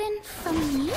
different from me?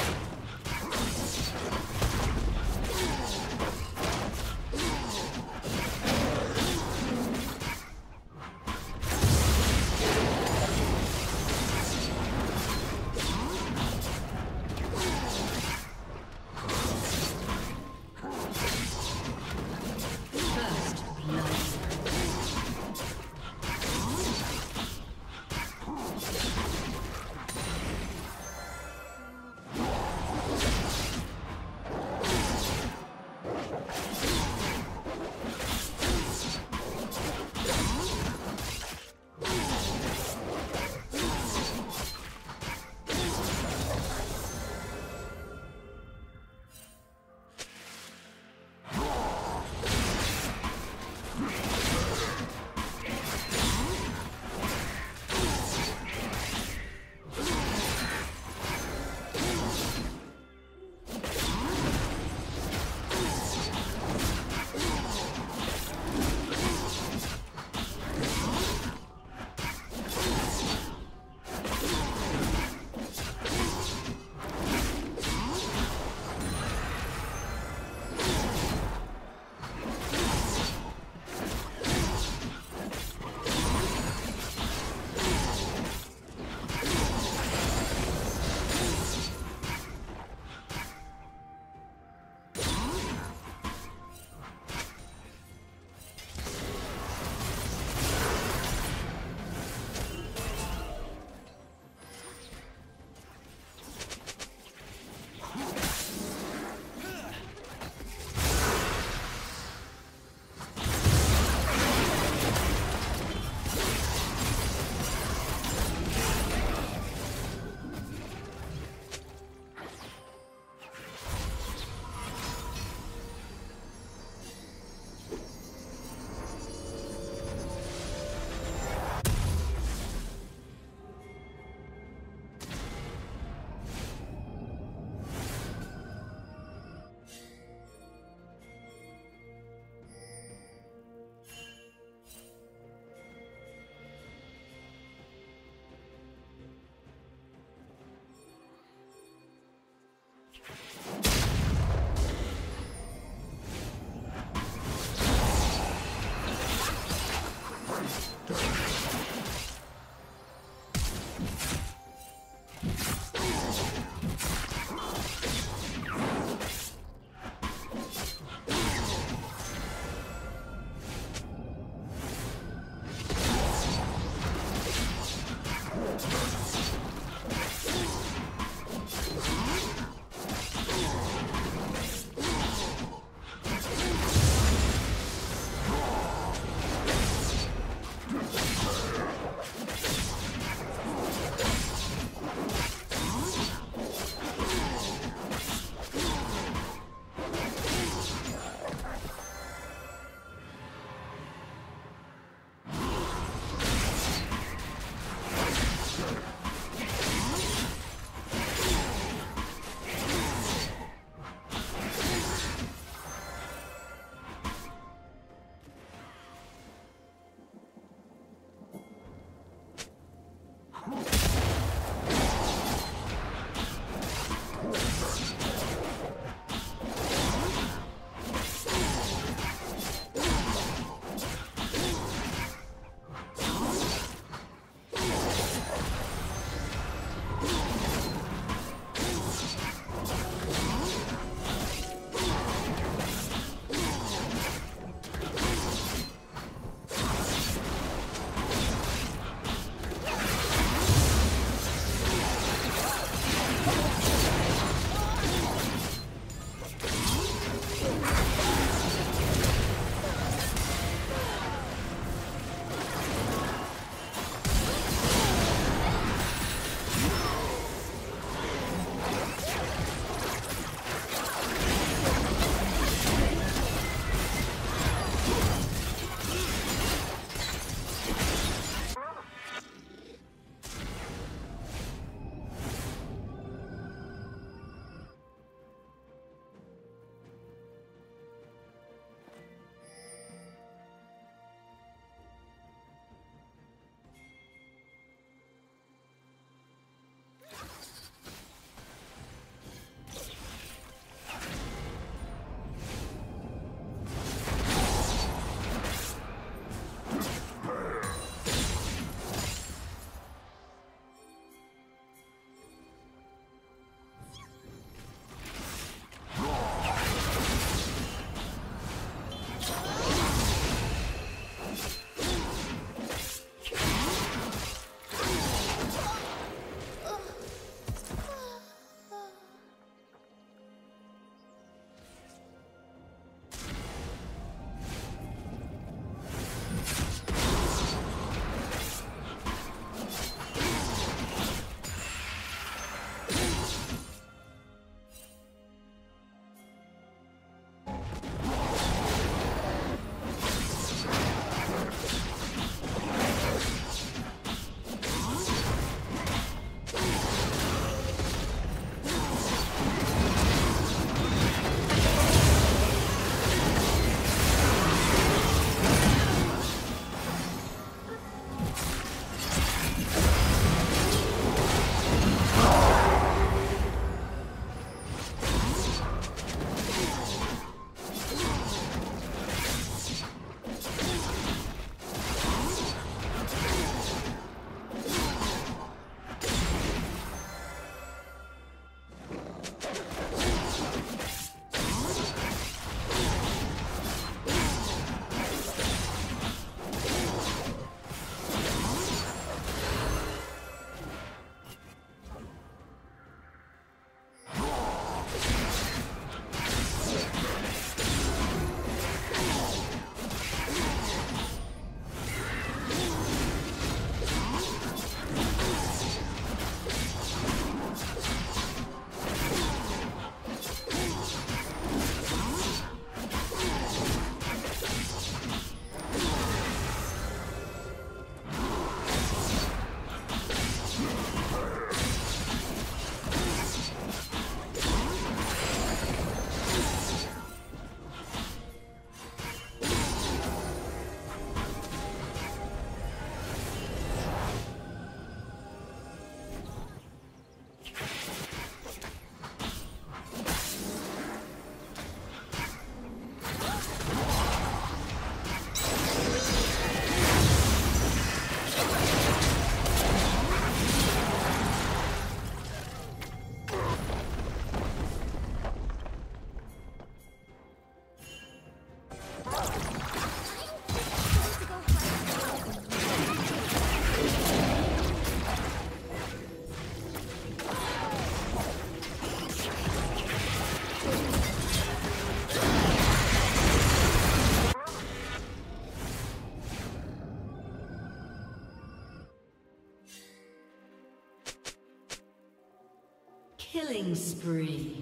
Killing spree.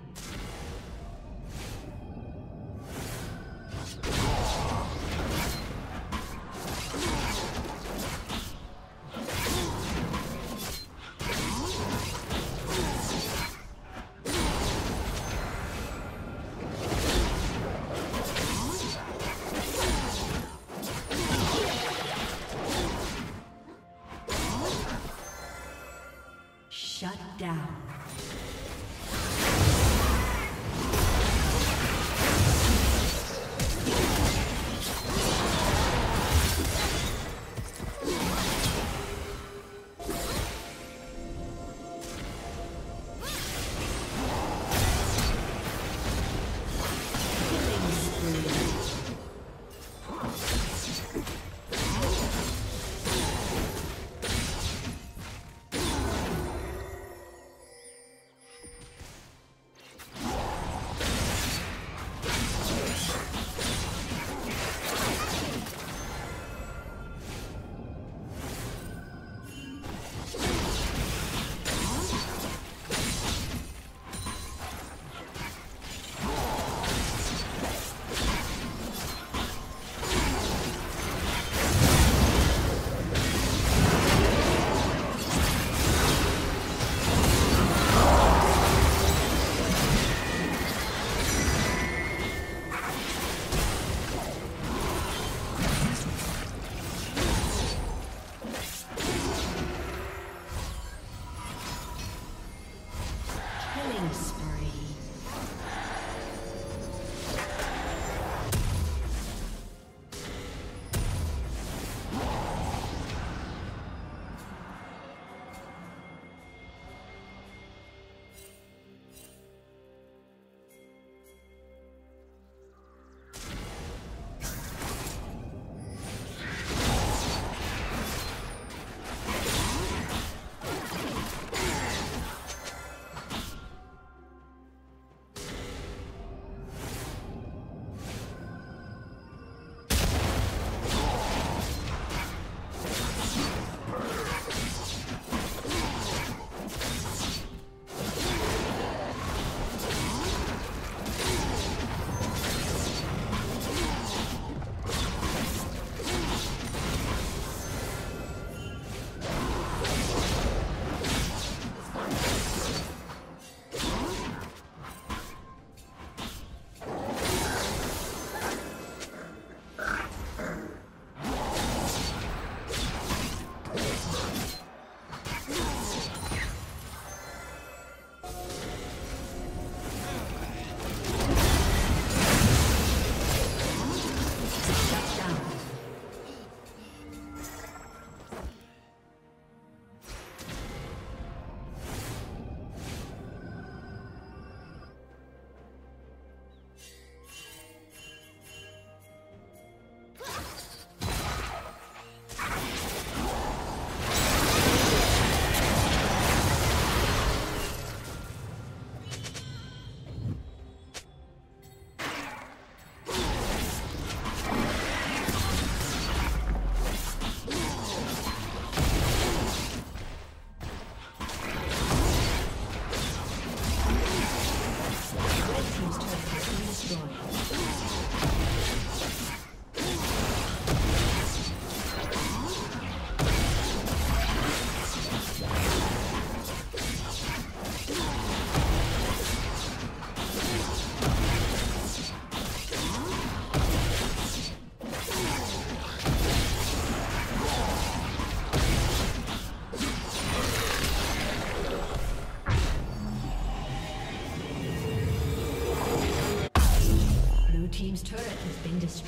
Shut down.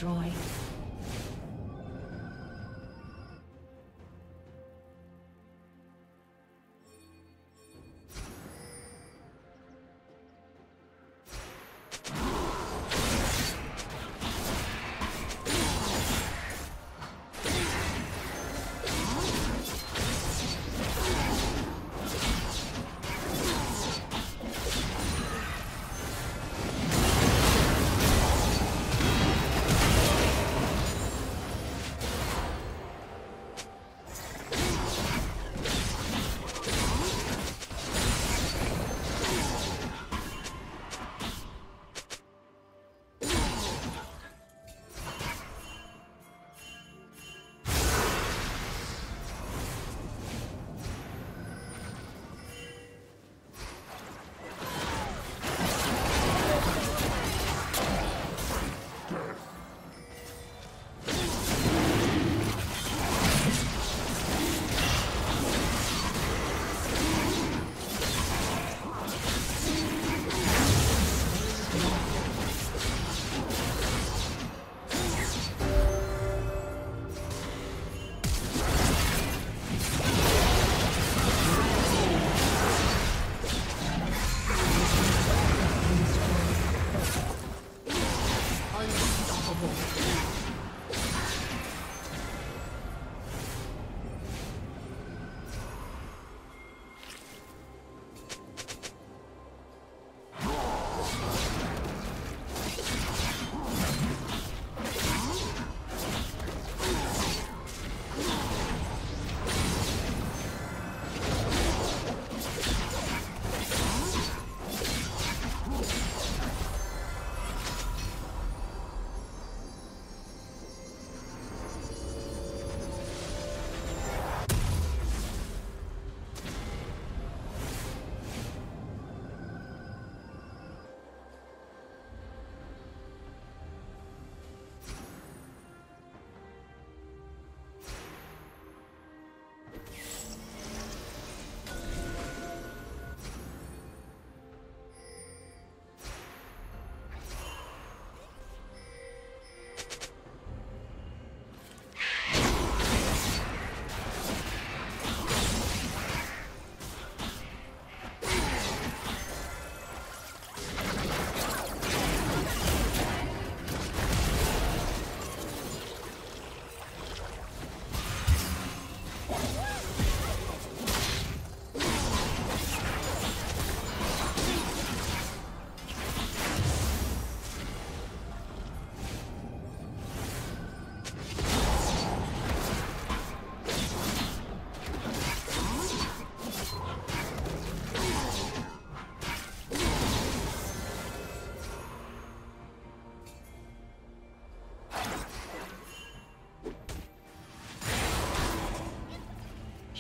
destroyed.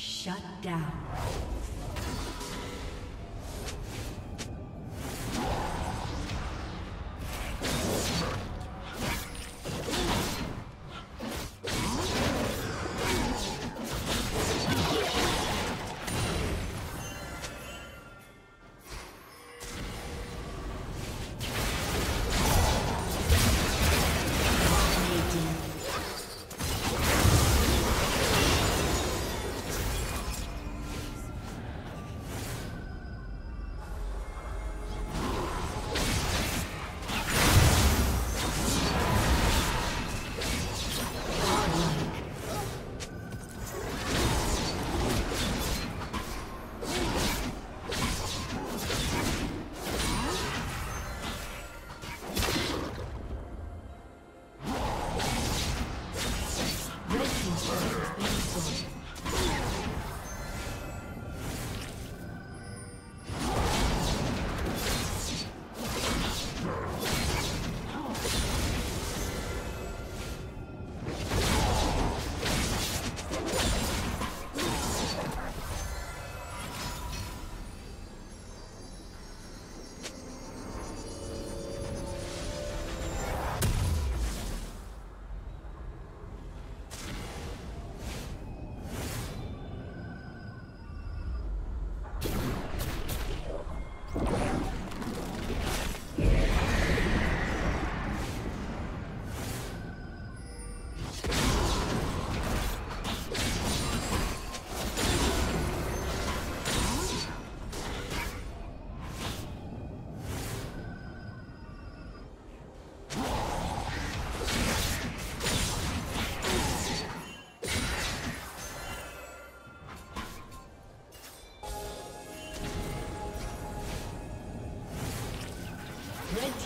Shut down.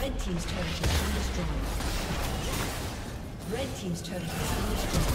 Red team's turret has been destroyed. Red team's turret has been Red team's turret has been destroyed.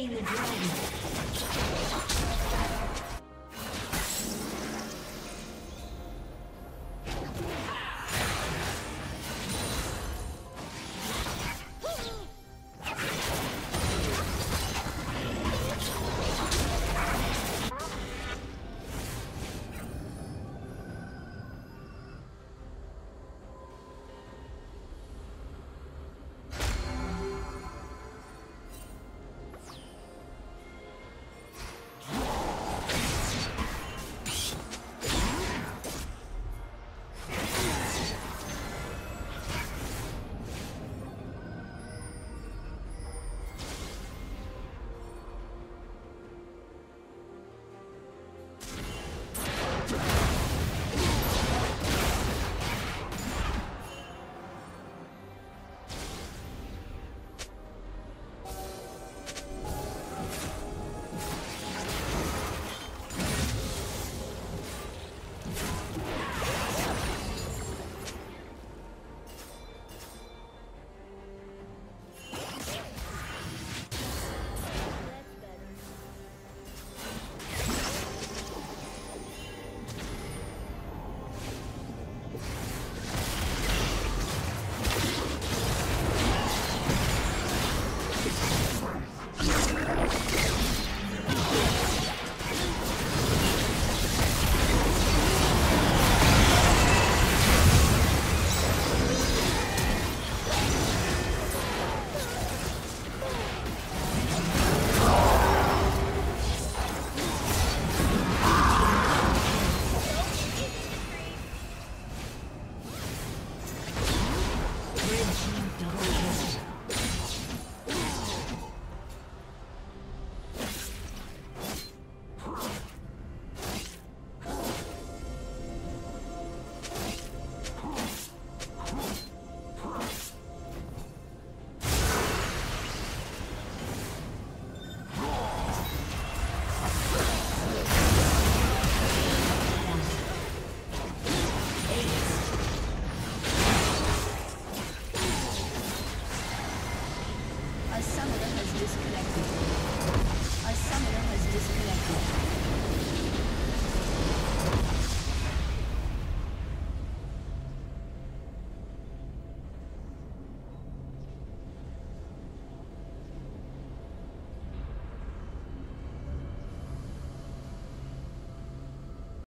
slain the dragon. A summoner has disconnected.